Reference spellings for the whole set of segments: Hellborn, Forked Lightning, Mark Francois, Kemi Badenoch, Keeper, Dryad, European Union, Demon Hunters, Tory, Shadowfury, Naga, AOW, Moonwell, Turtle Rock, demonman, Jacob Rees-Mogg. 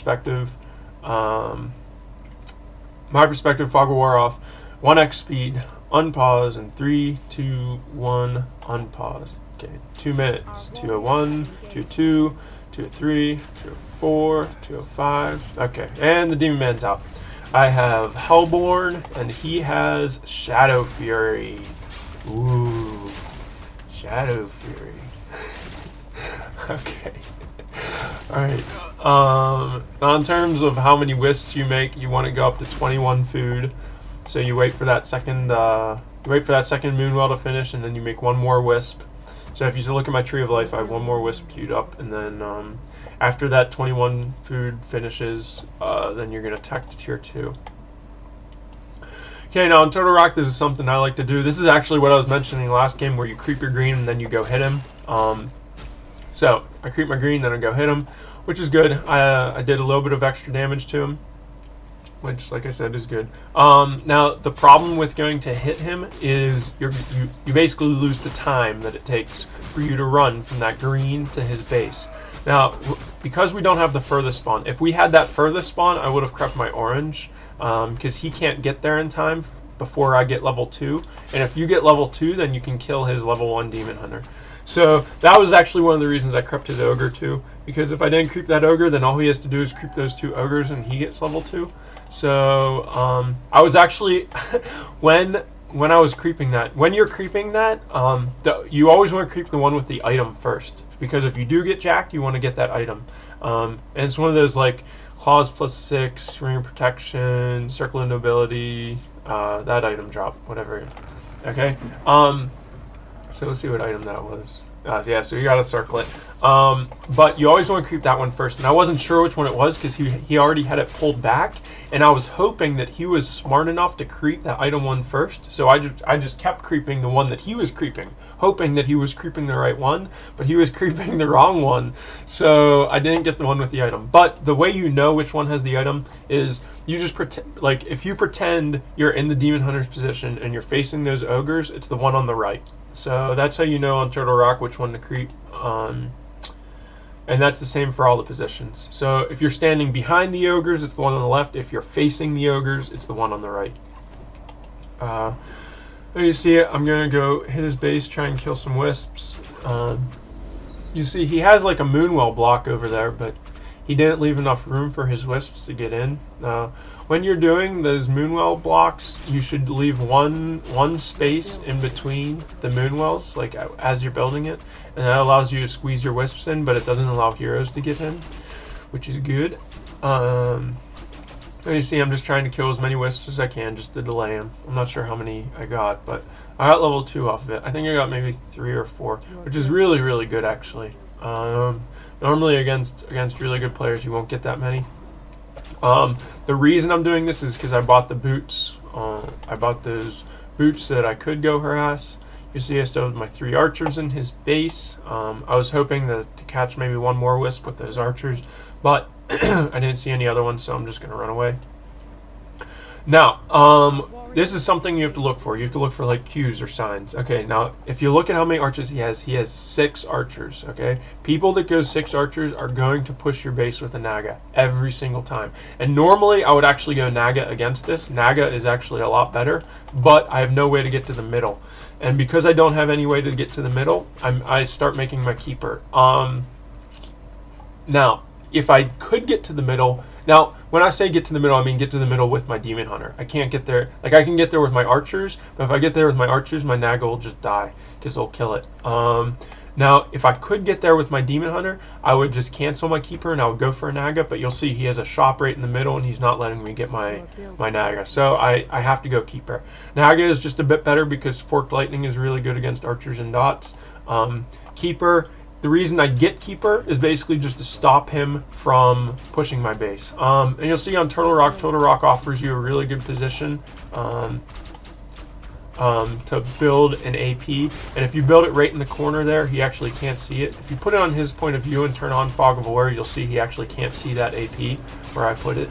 perspective. My perspective, Fog will wear off. 1x speed, unpause, and 3, 2, 1, unpause. Okay, 2 minutes. 201, 202, 203, 204, 205. Okay, and the Demon Man's out. I have Hellborn, and he has Shadowfury. Ooh, Shadowfury. Okay. Alright, now in terms of how many whisks you make, you want to go up to 21 food. So you wait for that second Moonwell to finish, and then you make one more wisp. So if you look at my Tree of Life, I have one more wisp queued up, and then after that 21 food finishes, then you're going to attack to tier 2. Okay, now in Turtle Rock, this is something I like to do. This is actually what I was mentioning last game, where you creep your green and then you go hit him. So I creep my green, then I go hit him, which is good. I did a little bit of extra damage to him, which, like I said, is good. Now, the problem with going to hit him is you basically lose the time that it takes for you to run from that green to his base. Now, because we don't have the furthest spawn, if we had that furthest spawn, I would have crept my orange, because he can't get there in time before I get level 2. And if you get level 2, then you can kill his level 1 Demon Hunter. So that was actually one of the reasons I crept his ogre too, because if I didn't creep that ogre, then all he has to do is creep those two ogres and he gets level 2. So I was actually, when I was creeping that, when you're creeping that, you always want to creep the one with the item first, because if you do get jacked, you want to get that item. And it's one of those like claws +6, ring of protection, circle of nobility, that item drop, whatever. Okay. So let's see what item that was. Yeah, so you gotta circle it. But you always want to creep that one first. And I wasn't sure which one it was, because he already had it pulled back. And I was hoping that he was smart enough to creep that item one first. So I just kept creeping the one that he was creeping, hoping that he was creeping the right one. But he was creeping the wrong one. So I didn't get the one with the item. But the way you know which one has the item is you just pretend, like if you pretend you're in the Demon Hunter's position and you're facing those ogres, it's the one on the right. So that's how you know on Turtle Rock which one to creep, and that's the same for all the positions. So if you're standing behind the ogres, it's the one on the left. If you're facing the ogres, it's the one on the right. There you see it. I'm gonna go hit his base, try and kill some wisps. You see he has like a Moonwell block over there, but he didn't leave enough room for his wisps to get in. When you're doing those Moonwell blocks, you should leave one space in between the Moonwells, like as you're building it, and that allows you to squeeze your wisps in, but it doesn't allow heroes to get in, which is good. You see, I'm just trying to kill as many wisps as I can just to delay him. I'm not sure how many I got, but I got level 2 off of it. I think I got maybe 3 or 4, which is really, really good actually. Normally against really good players, you won't get that many. The reason I'm doing this is because I bought the boots. I bought those boots so that I could go harass. You see I still have my 3 archers in his base. I was hoping to catch maybe one more wisp with those archers, but I didn't see any other ones, so I'm just going to run away. Now, this is something you have to look for. You have to look for like cues or signs. Okay, now if you look at how many archers he has 6 archers, okay? People that go 6 archers are going to push your base with a Naga every single time. And normally I would actually go Naga against this. Naga is actually a lot better, but I have no way to get to the middle. And because I don't have any way to get to the middle, I start making my Keeper. Now, if I could get to the middle, now, when I say get to the middle, I mean get to the middle with my Demon Hunter. I can't get there. Like, I can get there with my archers, but if I get there with my archers, my Naga will just die because it'll kill it. Now, if I could get there with my Demon Hunter, I would just cancel my Keeper and I would go for a Naga, but you'll see he has a shop right in the middle and he's not letting me get my Naga. So I have to go Keeper. Naga is just a bit better because Forked Lightning is really good against archers and dots. Keeper... The reason I get Keeper is basically just to stop him from pushing my base. And you'll see on Turtle Rock offers you a really good position to build an AP. And if you build it right in the corner there, he actually can't see it. If you put it on his point of view and turn on Fog of War, you'll see he actually can't see that AP where I put it.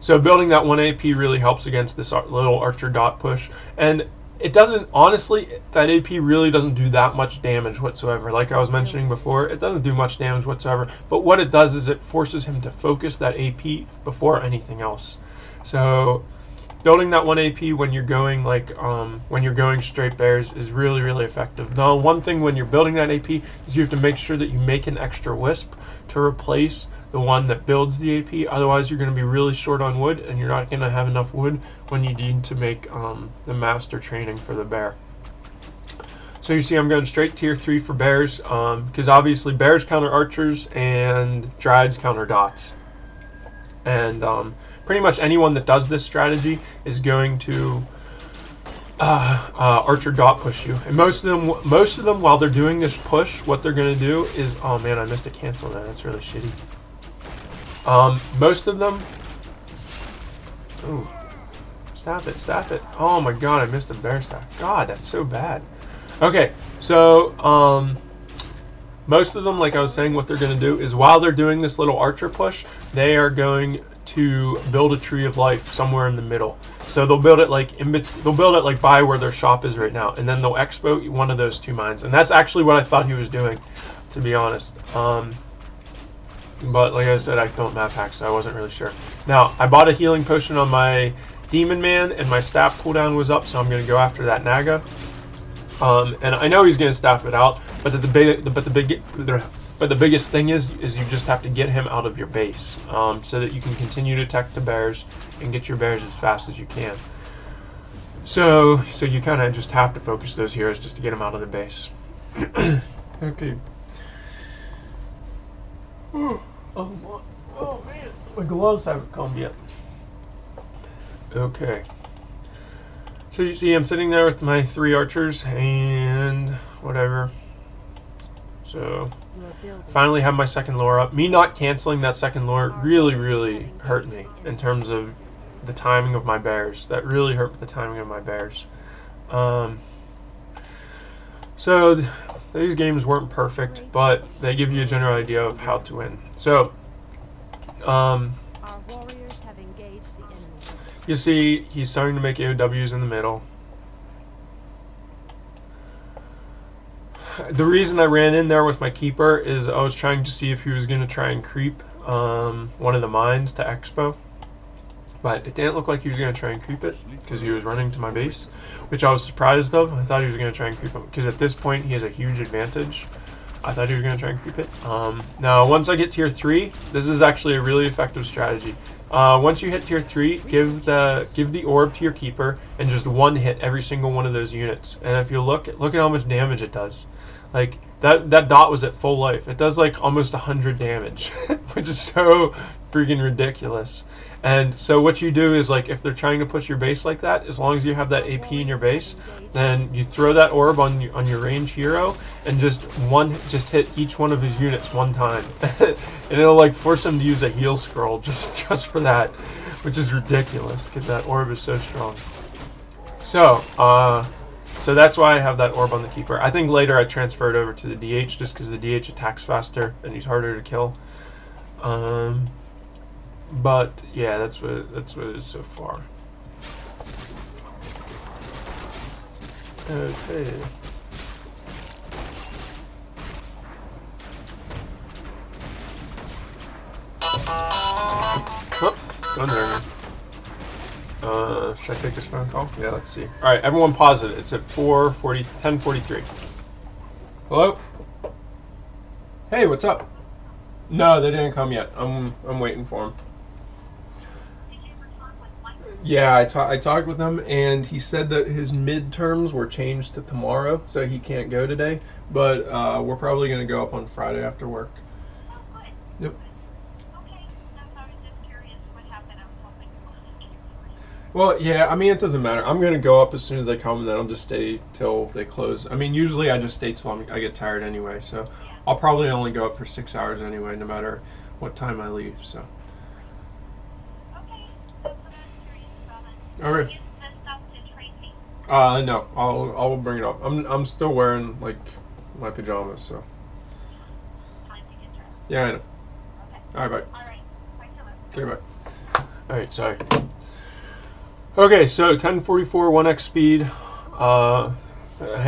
So building that one AP really helps against this little archer dot push. And it doesn't, honestly, that AP really doesn't do that much damage whatsoever. Like I was mentioning before, it doesn't do much damage whatsoever. But what it does is it forces him to focus that AP before anything else. So building that one AP when you're going like when you're going straight bears is really, really effective. Now, one thing when you're building that AP is you have to make sure that you make an extra wisp to replace the one that builds the AP. Otherwise, you're going to be really short on wood, and you're not going to have enough wood when you need to make the master training for the bear. So you see, I'm going straight tier 3 for bears because obviously bears counter archers and dryads counter dots, and pretty much anyone that does this strategy is going to archer dot push you. And most of them, while they're doing this push, what they're going to do is, oh man, I missed a cancel there. That's really shitty. Most of them, ooh, stop it. Oh my god, I missed a bear stack. God, that's so bad. Okay, so most of them, like I was saying, what they're going to do is while they're doing this little archer push, they are going to build a tree of life somewhere in the middle. So they'll build it like in between, they'll build it like by where their shop is right now, and then they'll expo one of those two mines. And that's actually what I thought he was doing, to be honest. But like I said, I don't map hack, so I wasn't really sure. Now I bought a healing potion on my demon man, and my staff cooldown was up, so I'm going to go after that Naga. And I know he's going to staff it out, but the biggest thing is you just have to get him out of your base so that you can continue to attack the bears and get your bears as fast as you can. So you kind of just have to focus those heroes just to get them out of the base. Okay. Oh man, my gloves haven't come yet. Okay. So you see I'm sitting there with my 3 archers and whatever. So finally have my second lore up. Me not canceling that second lore really, really hurt me in terms of the timing of my bears. That really hurt the timing of my bears. So these games weren't perfect, but they give you a general idea of how to win. So our warriors have engaged the enemy. You see he's starting to make AOWs in the middle. The reason I ran in there with my keeper is I was trying to see if he was going to try and creep one of the mines to expo, but it didn't look like he was going to try and creep it because he was running to my base, which I was surprised of. I thought he was going to try and creep it because at this point he has a huge advantage. I thought he was going to try and creep it. Now once I get tier 3, this is actually a really effective strategy. Once you hit tier 3, give the orb to your keeper and just one hit every single one of those units. And if you look at how much damage it does. Like that dot was at full life. It does like almost 100 damage, which is so freaking ridiculous. And so what you do is, like, if they're trying to push your base like that, as long as you have that AP in your base, then you throw that orb on your range hero and just hit each one of his units one time, and it'll like force him to use a heal scroll just for that, which is ridiculous because that orb is so strong. So so that's why I have that orb on the keeper. I think later I transfer it over to the DH just because the DH attacks faster and he's harder to kill. But yeah, that's what it is so far. Okay. Oops, done there. Should I take this phone call? Yeah, let's see. All right, everyone pause it. It's at 10:43. Hello? Hey, what's up? No, they didn't come yet. I'm waiting for them. Did you ever talk with Michael? Yeah, I talked with him, and he said that his midterms were changed to tomorrow, so he can't go today, but we're probably going to go up on Friday after work. Oh, good. Yep. Well, yeah, I mean, it doesn't matter. I'm going to go up as soon as they come, and then I'll just stay till they close. I mean, usually I just stay till I get tired anyway, so I'll probably only go up for 6 hours anyway, no matter what time I leave, so. Okay, that's what I was curious about. All right. Is this stuff to Tracy? No, I'll bring it up. I'm still wearing, like, my pajamas, so. Time to get dressed. Yeah, I know. Okay. All right, bye. All right, bye. Okay, bye. All right, sorry. Okay, so 10:44, 1x speed. Hang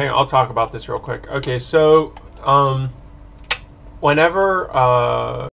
on, I'll talk about this real quick. Okay, so whenever